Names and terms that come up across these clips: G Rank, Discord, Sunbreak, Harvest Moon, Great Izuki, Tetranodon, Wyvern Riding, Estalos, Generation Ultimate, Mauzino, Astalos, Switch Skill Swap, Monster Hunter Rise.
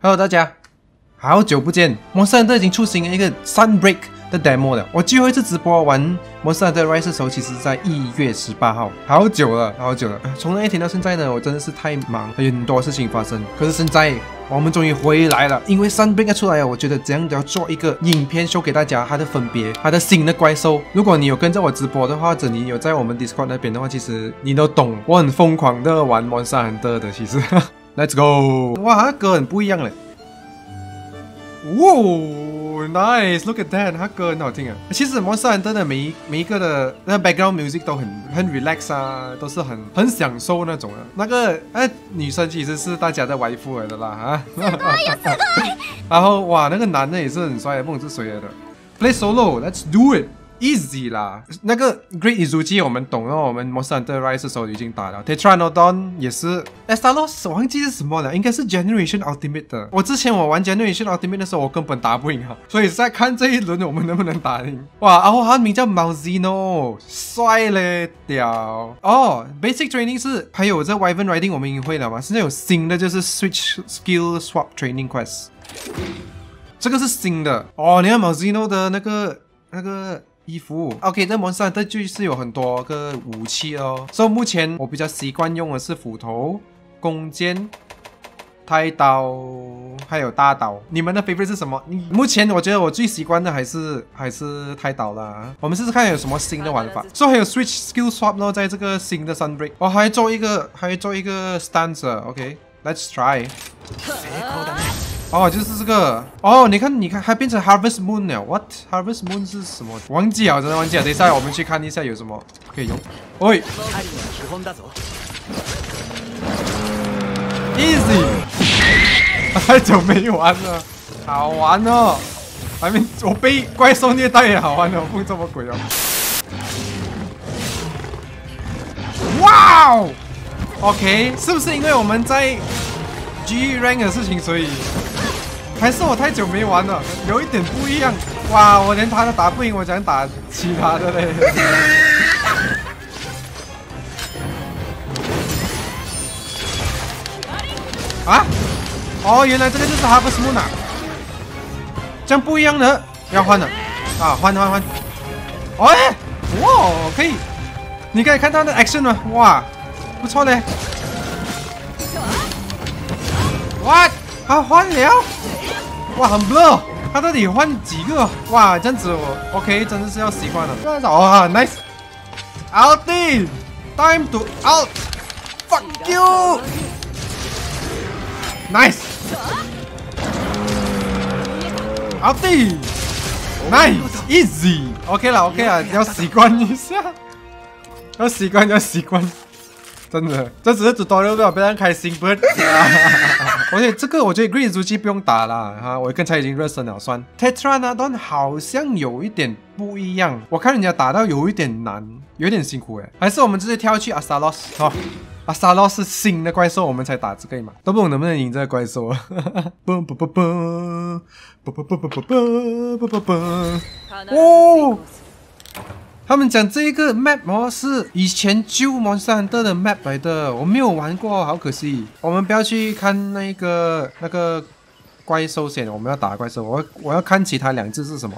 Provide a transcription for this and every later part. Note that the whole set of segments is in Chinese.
Hello 大家，好久不见！魔兽都已经出行了一个 Sunbreak 的 demo 了。我最后一次直播玩魔兽的 Rise 的时候，其实在1月18号，好久了，好久了。从那一天到现在呢，我真的是太忙，有很多事情发生。可是现在我们终于回来了，因为 Sunbreak 出来了，我觉得怎样都要做一个影片 show 给大家它的分别，它的新的怪兽。如果你有跟着我直播的话，或者你有在我们 Discord 那边的话，其实你都懂，我很疯狂的玩魔兽的，其实。Let's go！ 哇，它歌很不一样嘞。哇 ，nice，look at that， 它歌很好听啊。其实Monster Hunter的每一个的那 background music 都很 relax 啊，都是很享受那种啊。那个女生其实是大家的外夫来的啦啊。然后哇，那个男的也是很帅，不懂是谁来的。Play solo，let's do it。Easy 啦，那个 Great Izuki 我们懂了，我们 Monster Hunter Rise 的时候已经打了 ，Tetranodon 也是 ，Estalos 我忘记是什么了，应该是 Generation Ultimate 的。我之前玩 Generation Ultimate 的时候，我根本打不赢他，所以在看这一轮我们能不能打赢。哇，然后他的名叫 Mauzino， 帅嘞屌。哦、Basic Training 是还有这 Wyvern Riding 我们已经会了嘛？现在有新的就是 Switch Skill Swap Training Quest， 这个是新的哦。你看 Mauzino 的那个。衣服 ，OK， 在魔兽世界就是有很多个武器哦，所以目前我比较习惯用的是斧头、弓箭、太刀，还有大刀。你们的 favorite 是什么？目前我觉得我最习惯的还是太刀啦。我们试试看有什么新的玩法。所以还有 Switch Skill Swap 呢，在这个新的 Sunbreak， 我还做一个 stance，OK，Let's try。哦，就是这个哦，你看，还变成 Harvest Moon 了。What Harvest Moon 是什么？忘记了，真的忘记了。等一下，我们去看一下有什么可以用。喂 ，Easy， 太久没玩了，好玩哦。还没，我被怪兽虐待也好玩哦，碰这么鬼哦。哇哦 ，OK， 是不是因为我们在 G Rank 的事情，所以？还是我太久没玩了，有一点不一样。哇，我连他都打不赢，我想打其他的嘞。啊？哦，原来这个就是 Harvest Moon 啊，这样不一样的，要换了。啊，换。哎，哇，可以，你可以看到那 action 吗？哇，不错嘞。What？ 啊，换了。哇，很 blur， 他到底换几个？哇，这样子我 OK， 真的是要习惯了。哇 ，nice，outing，time to out，fuck you，nice，outing，nice，easy，OK 了 ，OK 了，要习惯一下，要习惯，真的，这只是 tutorial 不要非常开心，不是。而且这个我觉得 Green 主机不用打啦，哈，我刚才已经热身了，算。Tetranodon 好像有一点不一样，我看人家打到有一点难，有点辛苦哎。还是我们直接跳去 Astalos 哦 ，Astalos 是新的怪兽，我们才打这个嘛，都不懂能不能赢这个怪兽。哦，他们讲这个 map 哦是以前旧 Monster Hunter 的 map 来的，我没有玩过，好可惜。我们不要去看那个怪兽先，我们要打怪兽，我要看其他两只是什么。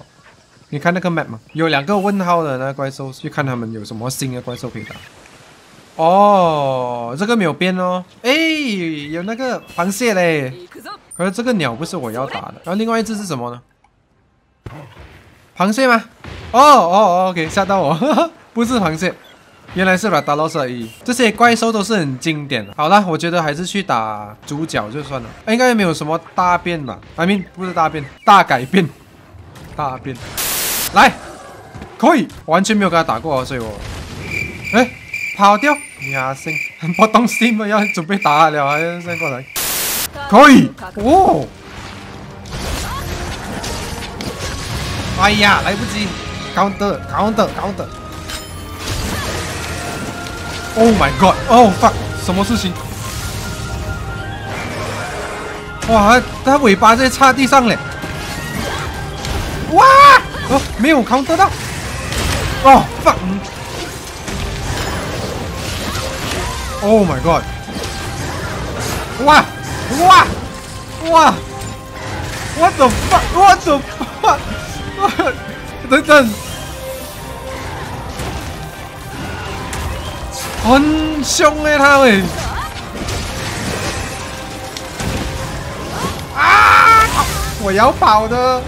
你看那个 map 吗？有两个问号的那个怪兽，去看他们有什么新的怪兽可以打。哦，这个没有变哦。哎，有那个螃蟹嘞，可是这个鸟不是我要打的。然后另外一只是什么呢？螃蟹吗？OK， 吓到我，呵呵，不是螃蟹，原来是把打到而已。这些怪兽都是很经典的。好啦，我觉得还是去打主角就算了，应该没有什么大变吧。I mean， 不是大变，大改变，大变。来，可以，我完全没有跟他打过，所以我，哎，跑掉，呀心，不动心嘛，要准备打了，还先过来，可以，哦，哎呀，来不及。counter Oh my god! Oh fuck! 什么事情？哇，它尾巴在插地上嘞！哇！哦，没有 counter 到。哦 fuck! Oh my god! 哇哇！哇 ！What the fuck! What the fuck! 等，很凶哎，他喂！啊！我要跑的。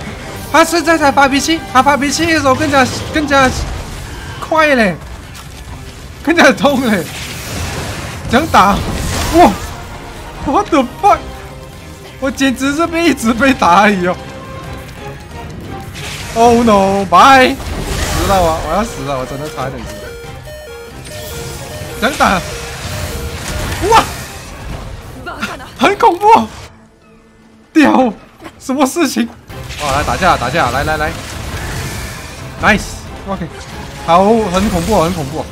他现在才发脾气，他发脾气的时候更加快嘞，更加痛嘞。想打哇！ What the fuck！ 我简直是被一直被打而已哦。Oh no！ Bye！ 死了我要死了，我真的差一点死了。想打，哇，很恐怖！屌，什么事情？哇，来打架，来 ，nice，OK，、okay. 好，很恐怖，很恐怖。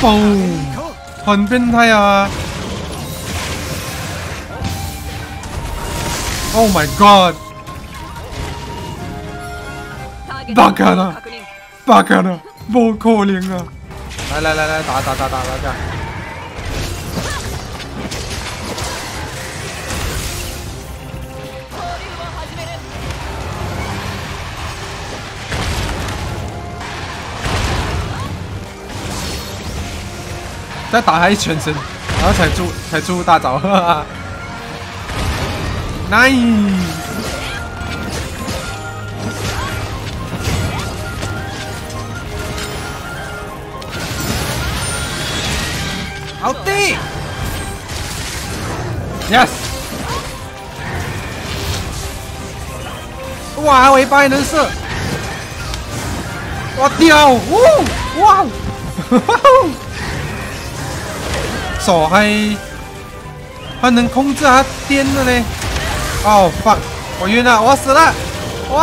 嘣！ 很变态啊 ！Oh my god！ 巴卡纳，巴卡纳，不可能啊！来，打！再打他一全身，然后才出大招，哈哈 ！Nice！ 好的 ！Yes！ 哇，尾巴也能射！我屌！哇！手还能控制他颠的嘞！哦、oh, fuck！ 我晕了，我死了！我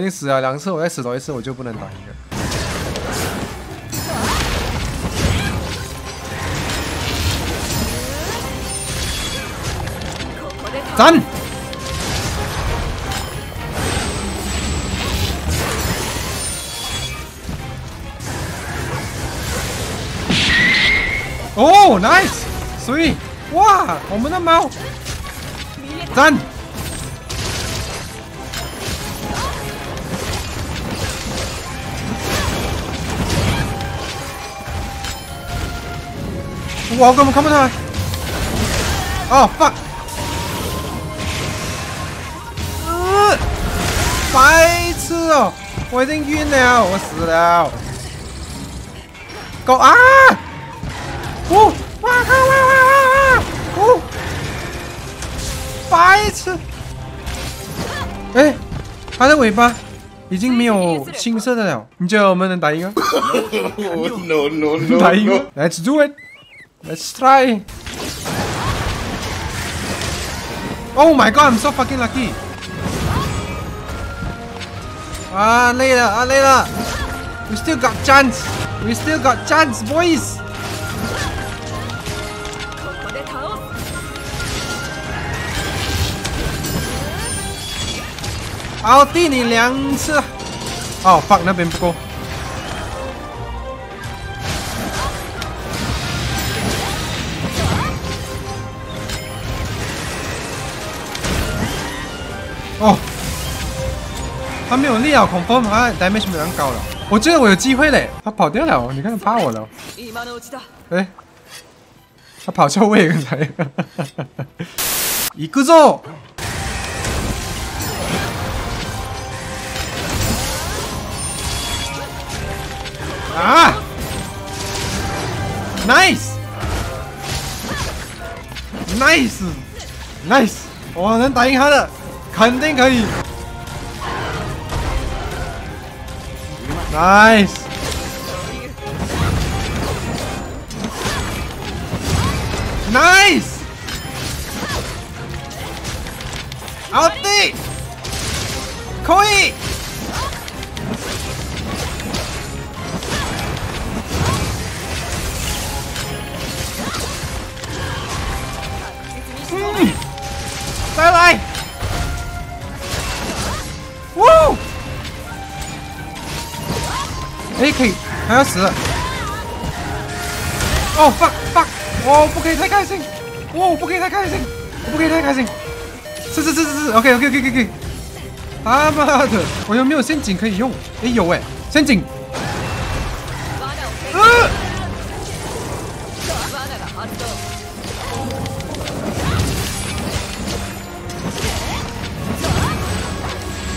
已经死了2次，我再死多1次我就不能打赢了。斩！ 哦 ，nice， 所以哇，我们的猫，赞！哇，我根本看不到。哦 ，fuck！ 白痴哦，我已经晕了，我死了。狗啊！ 哦，哇！哦，白痴！哎，它的尾巴已经没有青色的了。你觉得我们能打赢啊 ？No， 打赢 ！Let's do it. Let's try. Oh my god, I'm so fucking lucky. 啊，累了。We still got chance. We still got chance, boys. 奥地利2次，哦，放那边不够。哦，他没有力啊 ，confirm 啊 ，damage 非常高了。我觉得我有机会嘞，他跑掉了，你看他怕我了。哎，他跑错位刚才。行くぞ！ 啊 ，nice， 我能打赢他的，肯定可以。nice， nice， 好的，可以。 再来！哇！可以，他要死了！哦 fuck fuck， 我不可以太开心，我不可以太开心，我不可以太开心！是 ，OK OK OK OK。他妈的，我又没有陷阱可以用？哎有哎，陷阱！跑！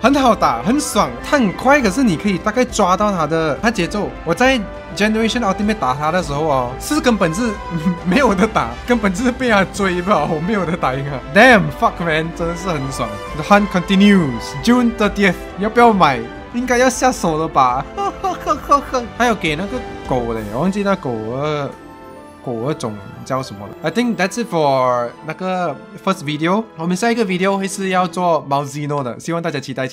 很好打，很爽，它很快，可是你可以大概抓到它节奏。我在 Generation Ultimate 打它的时候哦，是根本是没有的打，根本就是被它追吧，我没有的打赢啊。Damn fuck man， 真的是很爽。The hunt continues June 30th， 要不要买？应该要下手了吧？还有给那个狗嘞，我忘记那狗的种叫什么了。I think that's it for 那个 first video。我们下一个 video 会是要做 Mauzino 的，希望大家期待。